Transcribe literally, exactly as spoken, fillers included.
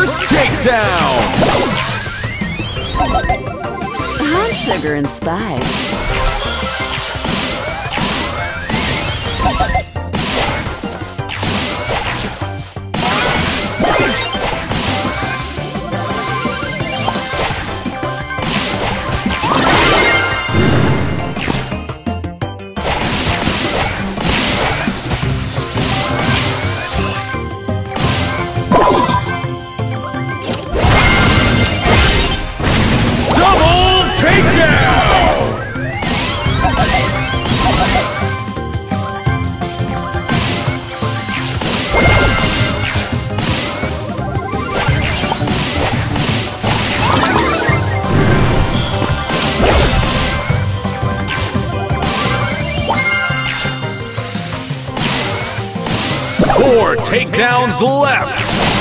First takedown! Brown sugar and Spice. Four takedowns left!